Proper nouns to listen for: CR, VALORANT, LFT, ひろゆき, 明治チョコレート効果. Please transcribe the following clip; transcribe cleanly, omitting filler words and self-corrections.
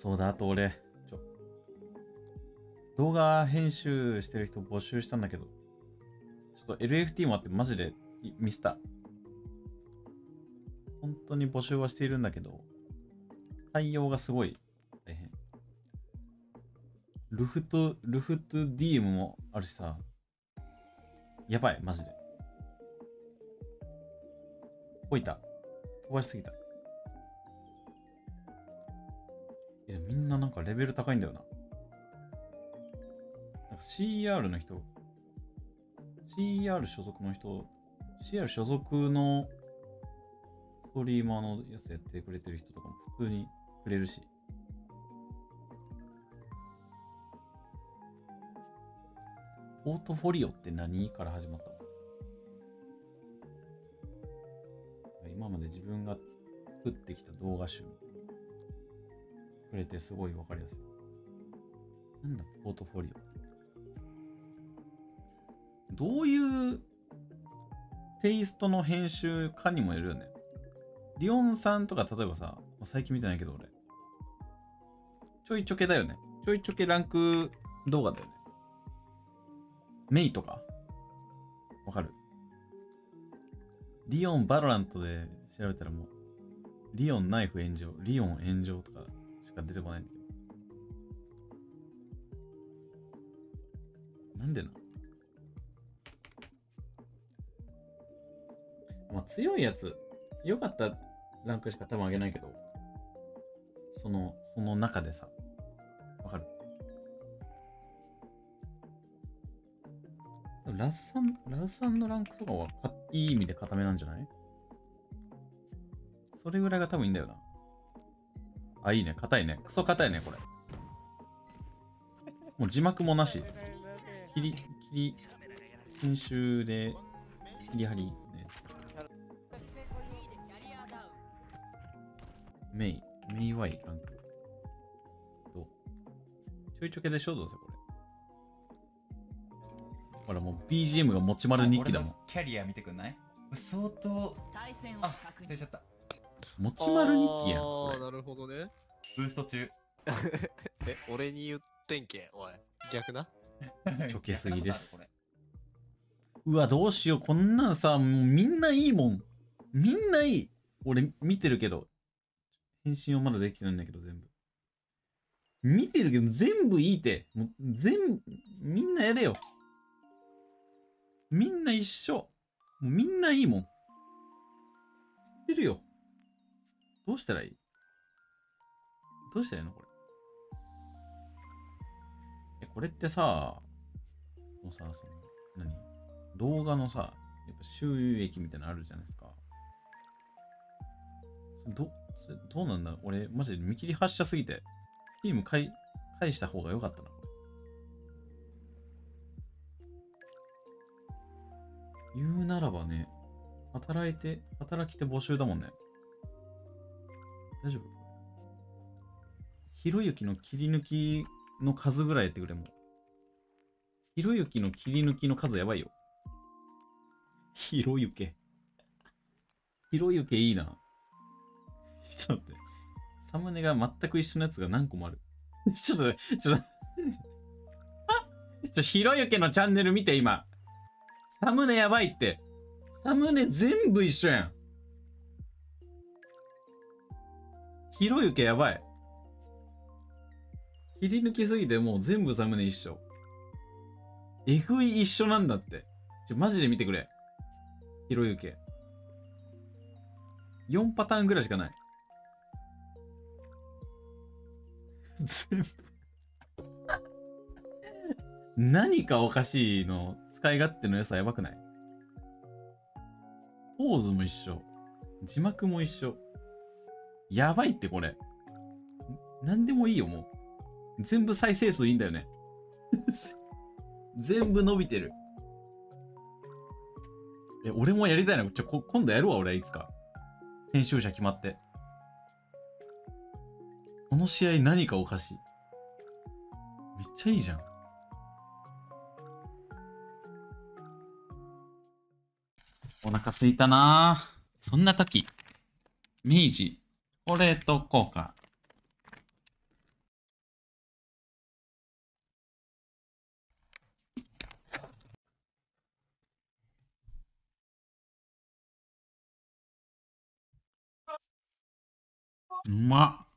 そうだ、あと俺動画編集してる人募集したんだけど、ちょっと LFT もあってマジでミスった。本当に募集はしているんだけど、対応がすごい大変。ルフト DM もあるしさ、やばい、マジで。こいた。飛ばしすぎた。いや、みんななんかレベル高いんだよな。なんか CR の人、CR 所属の人、CR 所属のストリーマーのやつやってくれてる人とかも普通にくれるし。ポートフォリオって何から始まったの？今まで自分が作ってきた動画集くれてすごいわかりやすい。なんだポートフォリオって。どういうテイストの編集かにもよるよね。リオンさんとか例えばさ、最近見てないけど俺、ちょいちょけだよね。ちょいちょけランク動画だよね。メイとかわかる？リオンバロラントで調べたらもう、リオンナイフ炎上、リオン炎上とかしか出てこないんだけど。なんでな？まあ強いやつ、良かったランクしか多分上げないけど、その中でさ、わかる？ラスさんのランクとかはいい意味で固めなんじゃない？それぐらいが多分いいんだよな。あ、いいね。硬いね。クソ硬いね、これ。もう字幕もなし。編集で、切り張り、ね。メイ Y ランク。どう？ちょいちょけでしょ、どうせこれ。ほらもう BGM が持ち丸日記だもん。キャリア見てくんない？相当。あ、出ちゃった。持ち丸日記やん。ああ、なるほどね。ブースト中。え、俺に言ってんけ、おい。逆な。ちょけすぎです。うわ、どうしよう。こんなんさ、もうみんないいもん。みんないい。俺見てるけど。返信はまだできてないんだけど、全部。見てるけど、全部いいって。もう全部、みんなやれよ。みんな一緒。もうみんないいもん。知ってるよ。どうしたらいい？どうしたらいいのこれ。え、これってさ、もうさ、何？動画のさ、やっぱ収益みたいなのあるじゃないですか。どうなんだ？俺、マジで見切り発車すぎて、チーム返した方が良かったな。言うならばね、働き手募集だもんね。大丈夫？ひろゆきの切り抜きの数ぐらいやってくれも。ひろゆきの切り抜きの数やばいよ。ひろゆき。ひろゆきいいな。ちょっと待って。サムネが全く一緒のやつが何個もある。ちょっと、ひろゆきのチャンネル見て、今。サムネやばいって。サムネ全部一緒やん。ひろゆきやばい。切り抜きすぎてもう全部サムネ一緒。えぐい一緒なんだって。マジで見てくれ。ひろゆき。4パターンぐらいしかない。全部。何かおかしいの。使い勝手の良さやばくない？ポーズも一緒。字幕も一緒。やばいってこれ。なんでもいいよ、もう。全部再生数いいんだよね。全部伸びてる。え、俺もやりたいな。今度やるわ、俺はいつか。編集者決まって。この試合何かおかしい。めっちゃいいじゃん。お腹すいたなぁ。そんな時、明治チョコレート効果。うまっ。